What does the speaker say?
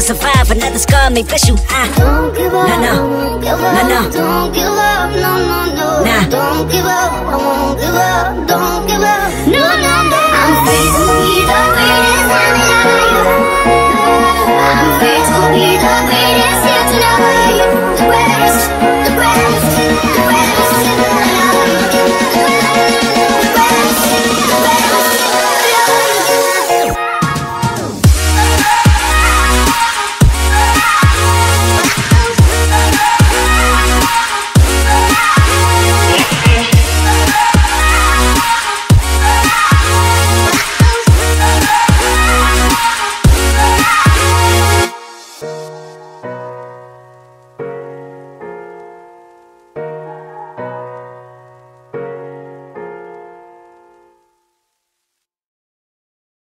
Survive another scar may bless you. Don't give up, no, no, don't give up, no, no, no, nah. Don't give up, I won't give up, don't give up, no, no, no. I'm free to be the greatest.